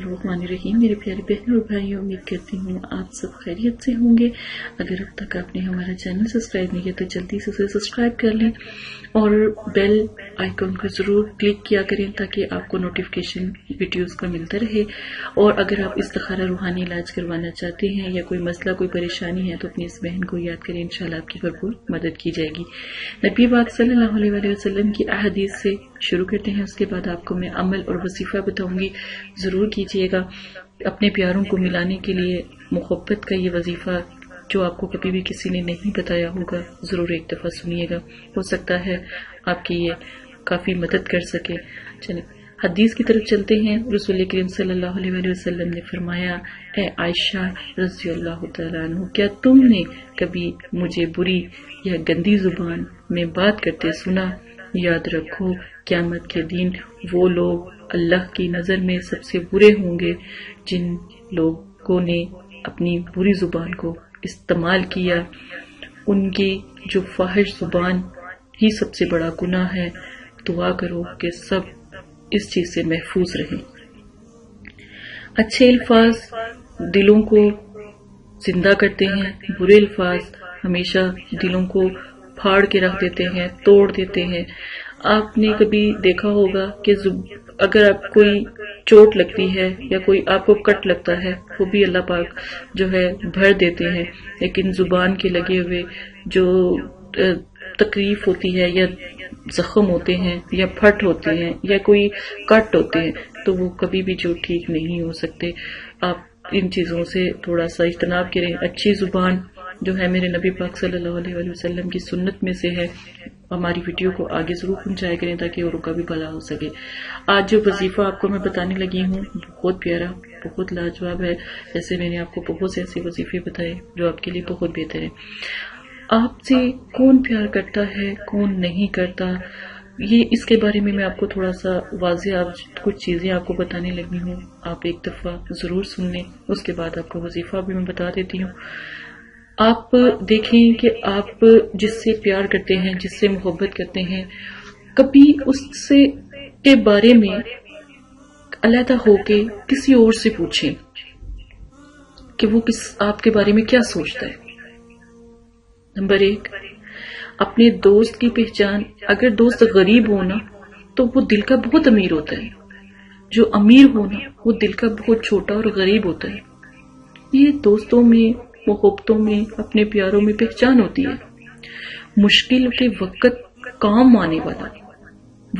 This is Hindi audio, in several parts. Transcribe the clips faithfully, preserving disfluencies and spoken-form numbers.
रहीम मेरे प्यारे बहनों और भाइयों, उम्मीद करती हूँ आप सब खैरियत से होंगे। अगर अब तक आपने हमारा चैनल सब्सक्राइब नहीं किया तो जल्दी से उसे सब्सक्राइब कर लें और बेल आइकॉन को जरूर क्लिक किया करें ताकि आपको नोटिफिकेशन वीडियोस का मिलता रहे। और अगर आप इस्तिखारा रूहानी इलाज करवाना चाहते हैं या कोई मसला कोई परेशानी है तो अपनी इस बहन को याद करें, इंशाल्लाह आपकी भरपूर मदद की जाएगी। नबी पाक सल्लल्लाहु अलैहि वसल्लम की अहदीस से शुरू करते हैं, उसके बाद आपको मैं अमल और वजीफा बताऊंगी, जरूर कीजिएगा। अपने प्यारों को मिलाने के लिए मोहब्बत का ये वजीफा जो आपको कभी भी किसी ने नहीं बताया होगा, जरूर एक दफा सुनिएगा, हो सकता है आपकी ये काफी मदद कर सके। चलिए हदीस की तरफ चलते हैं। रसूल करीम सल्लल्लाहु अलैहि वसल्लम ने फरमाया, ए आयशा रज़ियल्लाहु तआला अन्हा, क्या तुमने कभी मुझे बुरी या गंदी जुबान में बात करते सुना? याद रखो क़यामत के दिन वो लोग अल्लाह की नजर में सबसे बुरे होंगे जिन लोगों ने अपनी बुरी जुबान को इस्तेमाल किया। उनकी जो फाहिश जुबान ही सबसे बड़ा गुनाह है। दुआ करो कि सब इस चीज से महफूज रहें। अच्छे अल्फाज दिलों को जिंदा करते हैं, बुरे अल्फाज हमेशा दिलों को फाड़ के रख देते हैं, तोड़ देते हैं। आपने कभी देखा होगा कि अगर आप कोई चोट लगती है या कोई आपको कट लगता है वो भी अल्लाह पाक जो है भर देते हैं, लेकिन जुबान के लगे हुए जो तकलीफ होती है या जख्म होते हैं या फट होते हैं या कोई कट होते हैं तो वो कभी भी जो ठीक नहीं हो सकते। आप इन चीजों से थोड़ा सा इज्तनाब करें। अच्छी जुबान जो है मेरे नबी पाक सल्लल्लाहु अलैहि वसल्लम की सुन्नत में से है। हमारी वीडियो को आगे जरूर पहुंचाया करें ताकि औरों का भी भला हो सके। आज जो वजीफा आपको मैं बताने लगी हूँ बहुत प्यारा, बहुत लाजवाब है। जैसे मैंने आपको बहुत से ऐसे वजीफे बताए जो आपके लिए बहुत बेहतर है। आपसे कौन प्यार करता है, कौन नहीं करता, ये इसके बारे में मैं आपको थोड़ा सा वाज़े आप कुछ चीज़ें आपको बताने लगी हूँ। आप एक दफ़ा ज़रूर सुन लें, उसके बाद आपको वजीफा भी मैं बता देती हूँ। आप देखें कि आप जिससे प्यार करते हैं, जिससे मोहब्बत करते हैं, कभी उससे के बारे में अलहदा होके किसी और से पूछें कि वो किस आपके बारे में क्या सोचता है। नंबर एक, अपने दोस्त की पहचान। अगर दोस्त गरीब हो ना तो वो दिल का बहुत अमीर होता है, जो अमीर हो ना वो दिल का बहुत छोटा और गरीब होता है। ये दोस्तों में, मोहब्बतों में, अपने प्यारों में पहचान होती है। मुश्किल के वक्त काम आने वाला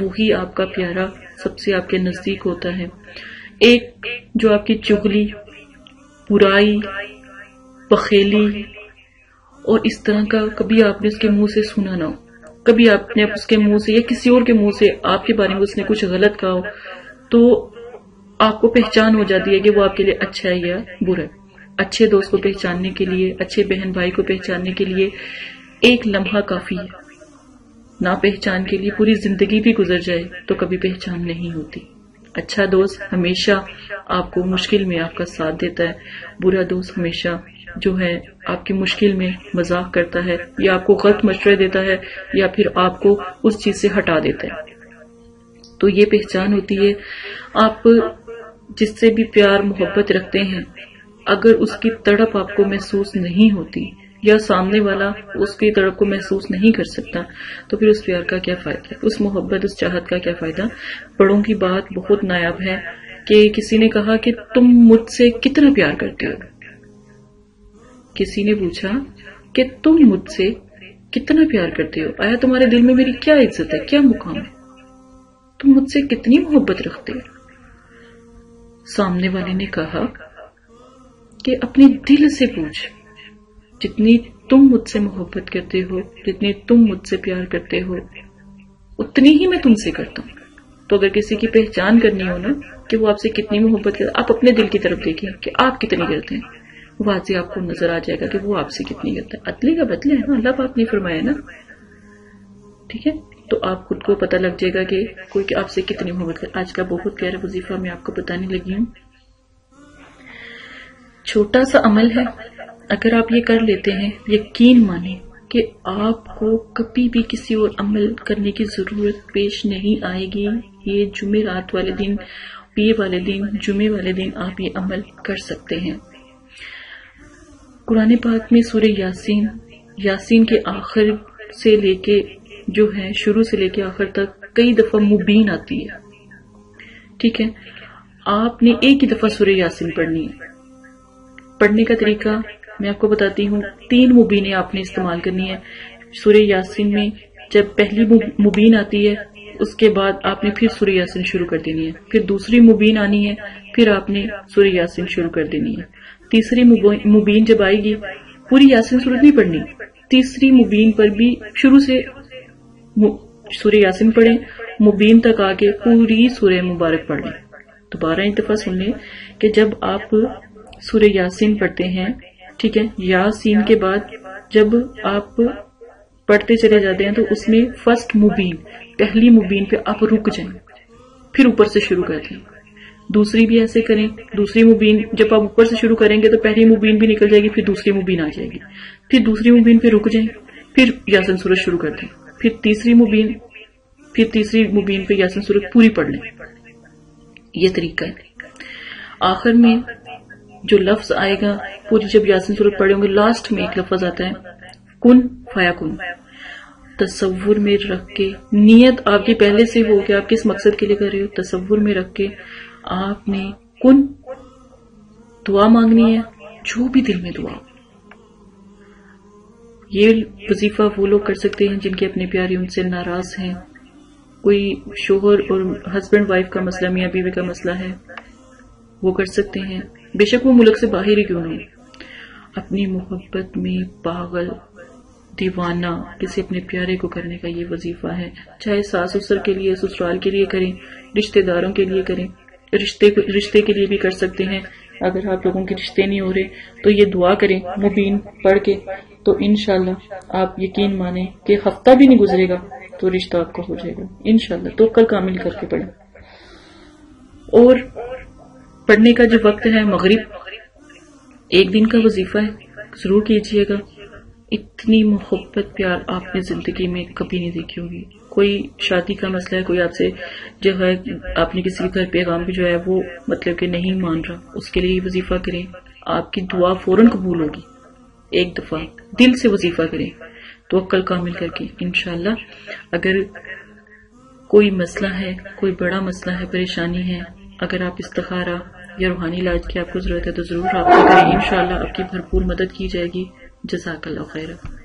वो ही आपका प्यारा सबसे आपके नजदीक होता है। एक जो आपकी चुगली, बुराई, बखेली और इस तरह का कभी आपने उसके मुंह से सुना ना हो, कभी आपने उसके मुंह से या किसी और के मुंह से आपके बारे में उसने कुछ गलत कहा हो तो आपको पहचान हो जाती है कि वो आपके लिए अच्छा है या बुरा है। अच्छे दोस्त को पहचानने के लिए, अच्छे बहन भाई को पहचानने के लिए एक लम्हा काफी है। ना पहचान के लिए पूरी जिंदगी भी गुजर जाए तो कभी पहचान नहीं होती। अच्छा दोस्त हमेशा आपको मुश्किल में आपका साथ देता है, बुरा दोस्त हमेशा जो है आपकी मुश्किल में मजाक करता है या आपको गलत मशवरे देता है या फिर आपको उस चीज से हटा देता है। तो ये पहचान होती है। आप जिससे भी प्यार मोहब्बत रखते हैं, अगर उसकी तड़प आपको महसूस नहीं होती या सामने वाला उसकी तड़प को महसूस नहीं कर सकता तो फिर उस प्यार का क्या फायदा है, उस मोहब्बत, उस चाहत का क्या फायदा। बड़ों की बात बहुत नायाब है कि किसी ने कहा कि तुम मुझसे कितना प्यार करते हो। किसी ने पूछा कि तुम मुझसे कितना प्यार करते हो, आया तुम्हारे दिल में मेरी क्या इज्जत है, क्या मुकाम है, तुम मुझसे कितनी मोहब्बत रखते हो। सामने वाले ने कहा कि अपने दिल से पूछ, जितनी तुम मुझसे मोहब्बत करते हो, जितनी तुम मुझसे प्यार करते हो, उतनी ही मैं तुमसे करता हूँ। तो अगर किसी की पहचान करनी हो ना कि वो आपसे कितनी मोहब्बत करता है, आप अपने दिल की तरफ देखिए कि आप कितनी करते हैं, वाजे आपको नजर आ जाएगा कि वो आपसे कितनी करता है। अतले का बदले है ना, अल्लाह पाक ने फरमाया ना, ठीक है। तो आप खुद को पता लग जाएगा कि कोई कि आपसे कितनी मोहब्बत कर। आज का बहुत प्यारा वजीफा मैं आपको बताने लगी हूँ। छोटा सा अमल है, अगर आप ये कर लेते हैं यकीन माने कि आपको कभी भी किसी और अमल करने की जरूरत पेश नहीं आएगी। ये जुमे रात वाले दिन पीर वाले दिन, जुमे वाले दिन आप ये अमल कर सकते हैं। कुरान पाक में सूरह यासीन, यासीन के आखिर से लेके जो है शुरू से लेके आखिर तक कई दफा मुबीन आती है। ठीक है, आपने एक ही दफा सूरह यासीन पढ़नी है। पढ़ने का तरीका मैं आपको बताती हूँ, तीन मुबीने आपने इस्तेमाल करनी है। सूरह यासीन में जब पहली मुबीन आती है उसके बाद आपने फिर सूरह यासीन शुरू कर देनी है, फिर दूसरी मुबीन आनी है, फिर आपने सूरह यासीन शुरू कर देनी है। तीसरी मुबीन जब आएगी, पूरी यासीन सूरत नहीं पढ़नी, तीसरी मुबीन पर भी शुरू से सूरह यासीन पढ़ें, मुबीन तक आके पूरी सूरह मुबारक पढ़ लें। दोबारा एक दफा सुन लें कि जब आप सूरह यासीन पढ़ते हैं, ठीक है, यासीन के बाद जब आप पढ़ते चले जाते हैं तो उसमें फर्स्ट मुबीन, पहली मुबीन पे आप रुक जाएं, फिर ऊपर से शुरू कर दें। दूसरी भी ऐसे करें, दूसरी मुबीन जब आप ऊपर से शुरू करेंगे तो पहली मुबीन भी निकल जाएगी, फिर दूसरी मुबीन आ जाएगी, फिर दूसरी मुबीन पे रुक जाएं, फिर यासीन सूरह शुरू कर दें, फिर तीसरी मुबीन फिर तीसरी मुबीन पे यासीन सूरह पूरी पढ़ लें। ये तरीका है। आखिर में जो लफ्ज आएगा, पूरी जब यासीन सूरह पढ़े होंगे, लास्ट में एक लफ्ज आता है कुन फयाकुन। तसव्वुर में रख के, नियत आपकी पहले से हो कि आप किस मकसद के लिए कर रहे हो, तसव्वुर में रख के आपने कुन दुआ मांगनी है, जो भी दिल में दुआ। ये वजीफा वो लोग कर सकते हैं जिनके अपने प्यारे उनसे नाराज हैं। कोई शोहर और हस्बैंड वाइफ का मसला, मियां बीवी का मसला है, वो कर सकते हैं, बेशक वो मुल्क से बाहर ही क्यों नहीं। अपनी मोहब्बत में पागल दीवाना किसी अपने प्यारे को करने का ये वजीफा है। चाहे सास ससुर के लिए, ससुराल के लिए करें, रिश्तेदारों के लिए करें, रिश्ते रिश्ते के लिए भी कर सकते हैं। अगर आप लोगों के रिश्ते नहीं हो रहे तो ये दुआ करें मुबीन पढ़ के, तो इंशाल्लाह आप यकीन माने कि हफ्ता भी नहीं गुजरेगा तो रिश्ता आपका हो जाएगा इंशाल्लाह। तो कल कामिल करके पढ़ें। और पढ़ने का जो वक्त है, मगरिब एक दिन का वजीफा है, जरूर कीजिएगा। इतनी मोहब्बत प्यार आपने जिंदगी में कभी नहीं देखी होगी। कोई शादी का मसला है, कोई आपसे जो है आपने किसी के घर पैगाम भी जो है वो मतलब कि नहीं मान रहा, उसके लिए वजीफा करें, आपकी दुआ फौरन कबूल होगी। एक दफा दिल से वजीफा करें तवक्कल कामिल करके, इंशाल्लाह। अगर कोई मसला है, कोई बड़ा मसला है, परेशानी है, अगर आप इस्तिखारा या रूहानी इलाज की आपको जरूरत है तो जरूर आप करें, इंशाल्लाह आपकी भरपूर मदद की जाएगी। जज़ाकल्लाह खैर।